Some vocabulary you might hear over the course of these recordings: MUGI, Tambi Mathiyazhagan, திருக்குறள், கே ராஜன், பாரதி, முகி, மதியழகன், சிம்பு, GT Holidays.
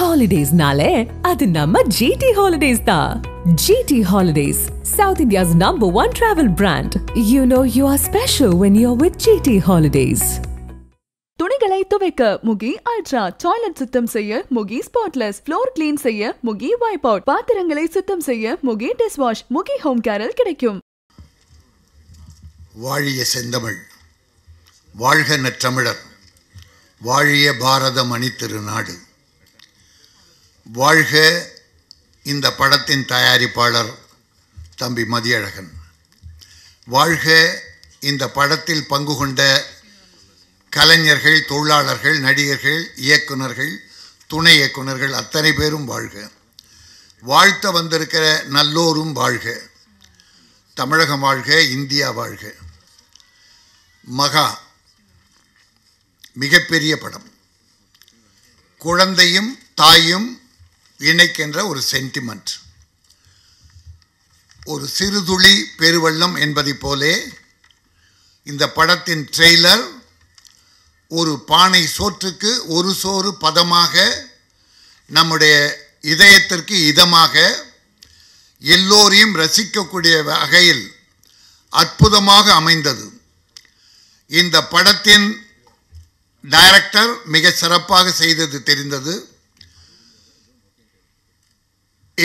Holidays nale, adu namma GT Holidays da. GT Holidays, South India's #1 travel brand. You know you are special when you're with GT Holidays. துணிகளை துவைக்க முகி ultra, toilet சுத்தம் செய்ய முகி spotless, floor clean செய்ய முகி vibe out, பாத்திரங்களை சுத்தம் செய்ய முகி dish wash, முகி home கேரல் கிடைக்கும். வாழிய செந்தமிழ், வாழ்க நற்றமிழர், வாழிய பாரத மணி திருநாடு. வாழ்க இந்த படத்தின் தயாரிப்பாளர் தம்பி மதியழகன். வாழ்க இந்த படத்தில் பங்கு கொண்ட கலைஞர்கள், தொழிலாளர்கள், நடிகர்கள், இயக்குநர்கள், துணை இயக்குநர்கள் அத்தனை பேரும் வாழ்க. வாழ்த்த வந்திருக்கிற நல்லோரும் வாழ்க. தமிழகம் வாழ்க, இந்தியா வாழ்க. மகா மிகப்பெரிய படம். குழந்தையும் தாயும் இணைக்கின்ற ஒரு சென்டிமெண்ட். ஒரு சிறுதுளி பெருவெள்ளம் என்பதை போலே இந்த படத்தின் ட்ரெய்லர் ஒரு பானை சோற்றுக்கு ஒரு சோறு பதமாக, நம்முடைய இதயத்திற்கு இதமாக, எல்லோரையும் ரசிக்கக்கூடிய வகையில் அற்புதமாக அமைந்தது. இந்த படத்தின் டைரக்டர் மிக சிறப்பாக செய்தது தெரிந்தது.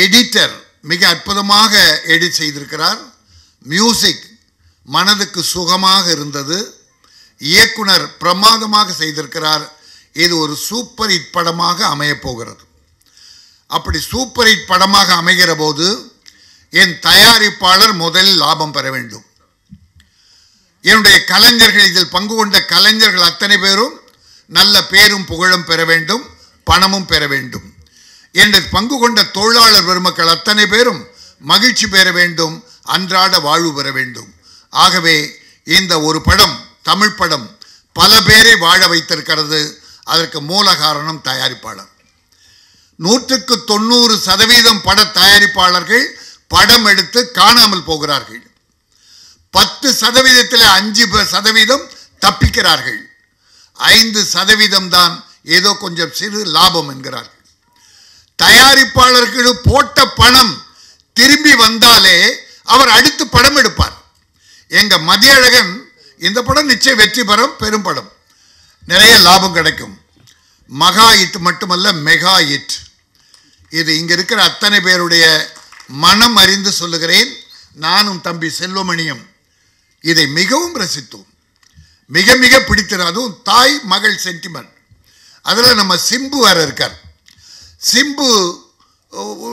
எடிட்டர் மிக அற்புதமாக எடிட் செய்திருக்கிறார். மியூசிக் மனதுக்கு சுகமாக இருந்தது. இயக்குனர் பிரமாதமாக செய்திருக்கிறார். இது ஒரு சூப்பர் ஹிட் படமாக அமையப்போகிறது. அப்படி சூப்பர் ஹிட் படமாக அமைகிற போது என் தயாரிப்பாளர் முதலில் லாபம் பெற வேண்டும். என்னுடைய கலைஞர்கள், இதில் பங்கு கொண்ட கலைஞர்கள் அத்தனை பேரும் நல்ல பேரும் புகழும் பெற வேண்டும், பணமும் பெற வேண்டும். என்னுடைய பங்கு கொண்ட தொழிலாளர் பெருமக்கள் அத்தனை பேரும் மகிழ்ச்சி பெற வேண்டும், அன்றாட வாழ்வு பெற வேண்டும். ஆகவே இந்த ஒரு படம், தமிழ் படம், பல பேரை வாழ வைத்திருக்கிறது. அதற்கு மூல காரணம் தயாரிப்பாளர். 100க்கு 90% பட தயாரிப்பாளர்கள் படம் எடுத்து காணாமல் போகிறார்கள். 10%-ல் 5% தப்பிக்கிறார்கள். 5% தான் ஏதோ கொஞ்சம் சிறு லாபம் என்கிறார்கள். தயாரிப்பாளர்கள் போட்ட பணம் திரும்பி வந்தாலே அவர் அடுத்து படம் எடுப்பார். எங்க மதியழகன் இந்த படம் நிச்சயம் வெற்றி பெறும், பெரும் படம், நிறைய லாபம் கிடைக்கும். மகா இட் மட்டுமல்ல, மெகா இட். இது இங்கே இருக்கிற அத்தனை பேருடைய மனம் அறிந்து சொல்லுகிறேன். நானும் தம்பி செல்வமணியும் இதை மிகவும் ரசித்தோம், மிக மிக பிடித்ததும். தாய் மகள் சென்டிமெண்ட். அதில் நம்ம சிம்பு வேற இருக்கார். சிம்பு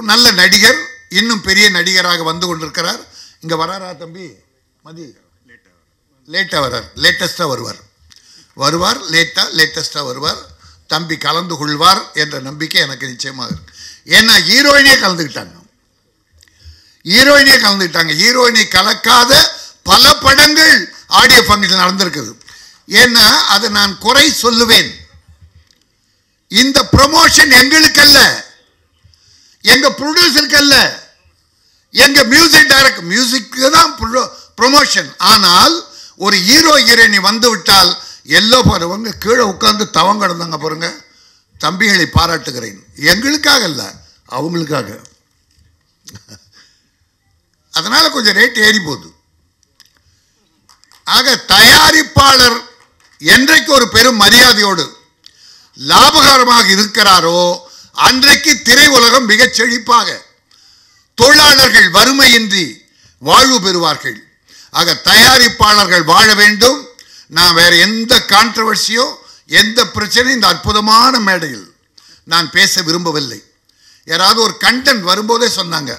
நல்ல நடிகர், இன்னும் பெரிய நடிகராக வந்து கொண்டிருக்கிறார். இங்கே வராரா தம்பி மதி? லேட்டாக வரார், லேட்டஸ்டாக வருவார், லேட்டஸ்டாக வருவார். தம்பி கலந்து கொள்வார் என்ற நம்பிக்கை எனக்கு நிச்சயமாக இருக்கு. ஏன்னா ஹீரோயினே கலந்துக்கிட்டாங்க. ஹீரோயினை கலக்காத பல படங்கள் ஆடியோ ஃபங்க்ஷன் நடந்திருக்குது. ஏன்னா அதை நான் குறை சொல்லுவேன். இந்த ப்ரமோஷன் எங்களுக்கு அல்ல, எங்க ப்ரொடியூசருக்கு அல்ல, எங்க மியூசிக் டைரக்டர் மியூசிக்கு தான் ப்ரொமோஷன். ஆனால் ஒரு ஹீரோ ஹீரோயினி வந்து விட்டால் எல்லோ போறவங்க கீழே உட்கார்ந்து தவங்க கிடந்தாங்க பாருங்க. தம்பிகளை பாராட்டுகிறேன், எங்களுக்காக அல்ல, அவங்களுக்காக. அதனால கொஞ்சம் ரேட் ஏறி போகுது. ஆக தயாரிப்பாளர் என்றைக்கு ஒரு பெரும் மரியாதையோடு லாபகரமாக இருக்கிறாரோ அன்றைக்கு திரையுலகம் மிகச் செழிப்பாக, தொழிலாளர்கள் வறுமையின்றி வாழ்வு பெறுவார்கள். ஆக தயாரிப்பாளர்கள் வாழ வேண்டும். நான் வேற எந்த கான்ட்ரவர்சியோ எந்த பிரச்சனையும் இந்த அற்புதமான மேடையில் நான் பேச விரும்பவில்லை. யாராவது ஒரு கண்டன் வரும்போதே சொன்னாங்க,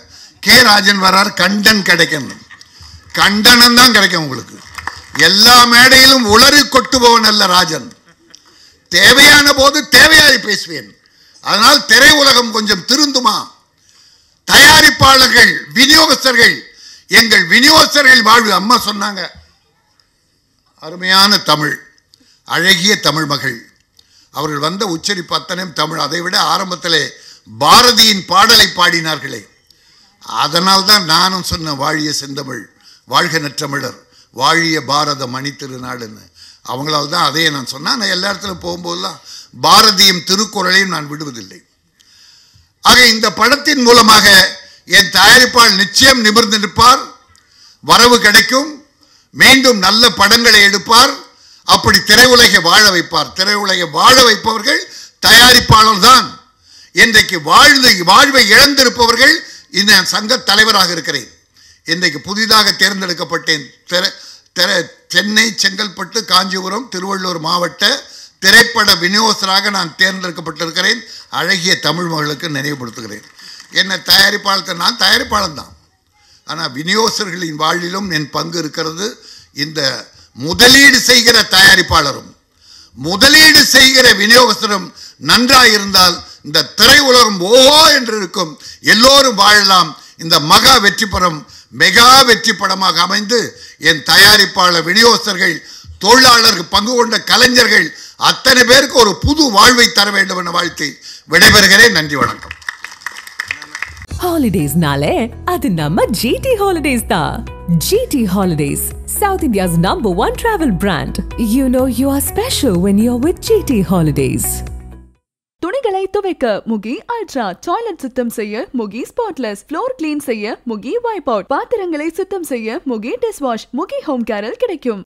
கே ராஜன் வரார், கண்டன் கிடைக்கணும். கண்டனம் தான் கிடைக்கும் உங்களுக்கு. எல்லா மேடையிலும் உளறி கொட்டுபவன் அல்ல ராஜன். தேவையான போது தேவையாய் பேசுவேன். அதனால் திரையுலகம் கொஞ்சம் திருந்துமா? தயாரிப்பாளர்கள், விநியோகஸ்தர்கள், எங்கள் விநியோகஸ்தர்கள் வாழ்வு. அம்மா சொன்னாங்க, அருமையான தமிழ், அழகிய தமிழ் மகள். அவர்கள் வந்த உச்சரிப்பு அத்தனையும் தமிழ். அதை விட ஆரம்பத்திலே பாரதியின் பாடலை பாடினார்களே, அதனால் தான் நானும் சொன்ன வாழிய செந்தமிழ், வாழ்க நற்றமிழர், வாழிய பாரத மணி திருநாடுன்னு. அவங்களால் தான் அதையே நான் சொன்னேன். நான் எல்லா இடத்துல போகும்போதெல்லாம் பாரதியும் திருக்குறளையும் நான் விடுவதில்லை. இந்த படத்தின் மூலமாக என் தயாரிப்பால் நிச்சயம் நிமிர்ந்து நிற்பார். வரவு கிடைக்கும். மீண்டும் நல்ல படங்களை எடுப்பார். அப்படி திரையுலகை வாழ வைப்பார். திரையுலகை வாழ வைப்பவர்கள் தயாரிப்பாளர் தான். இன்றைக்கு வாழ்வை இழந்திருப்பவர்கள் இந்த சங்க தலைவராக இருக்கிறேன். இன்றைக்கு புதிதாக தேர்ந்தெடுக்கப்பட்டேன். சென்னை, செங்கல்பட்டு, காஞ்சிபுரம், திருவள்ளூர் மாவட்ட திரைப்பட விநியோகராக நான் தேர்ந்தெடுக்கப்பட்டிருக்கிறேன். அழகிய தமிழ் மகளுக்கு நினைவுபடுத்துகிறேன். என்னை தயாரிப்பாளர், நான் தயாரிப்பாளன் தான். ஆனால் விநியோகர்களின் வாழ்விலும் என் பங்கு இருக்கிறது. இந்த முதலீடு செய்கிற தயாரிப்பாளரும் முதலீடு செய்கிற விநியோகஸ்தரும் நன்றாயிருந்தால் இந்த திரை உலகம் ஓஹோ என்று இருக்கும். எல்லோரும் வாழலாம். இந்த மகா வெற்றி படம் மெகா வெற்றி படமாக அமைந்து என் தயாரிப்பாளர், விநியோகஸ்தர்கள், தொழிலாளர்கள், பங்கு கொண்ட கலைஞர்கள் அத்தனை பேருக்கு ஒரு புது வாழ்வை தர வேண்டும் என வாழ்த்தி விடைபெறுகிறேன். நன்றி, வணக்கம். ஹாலிடேஸ்னாலே அது நம்ம GT Holidays தான். GT Holidays, South India's #1 travel brand. You know you are special when you're with GT Holidays. துணிகளை துவைக்க MUGI அல்ட்ரா, டாய்லெட் சுத்தம் செய்ய MUGI ஸ்பாட்லெஸ், ஃப்ளோர் கிளீன் செய்ய MUGI வைப் அவுட், பாத்திரங்களை சுத்தம் செய்ய MUGI dish wash, MUGI home கேரில் கிடைக்கும்.